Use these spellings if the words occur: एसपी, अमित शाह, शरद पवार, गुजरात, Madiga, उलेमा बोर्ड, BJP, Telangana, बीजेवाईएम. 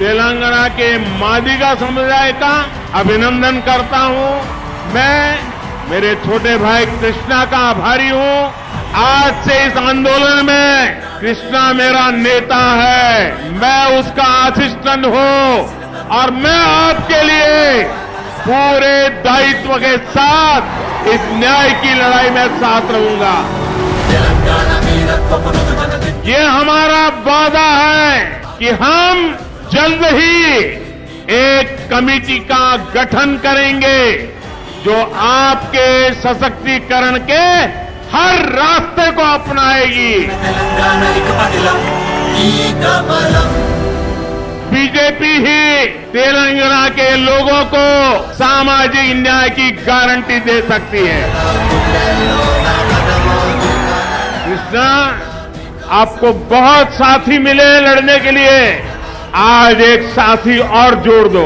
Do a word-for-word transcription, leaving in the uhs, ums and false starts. तेलंगाना के मादिगा समुदाय का अभिनंदन करता हूं। मैं मेरे छोटे भाई कृष्णा का आभारी हूं। आज से इस आंदोलन में कृष्णा मेरा नेता है, मैं उसका असिस्टेंट हूं और मैं आपके लिए पूरे दायित्व के साथ इस न्याय की लड़ाई में साथ रहूंगा। ये हमारा वादा है कि हम जल्द ही एक कमेटी का गठन करेंगे जो आपके सशक्तिकरण के हर रास्ते को अपनाएगी। बीजेपी ही तेलंगाना के लोगों को सामाजिक न्याय की गारंटी दे सकती है। कृष्णा, आपको बहुत साथी मिले लड़ने के लिए, आज एक साथी और जोड़ दो।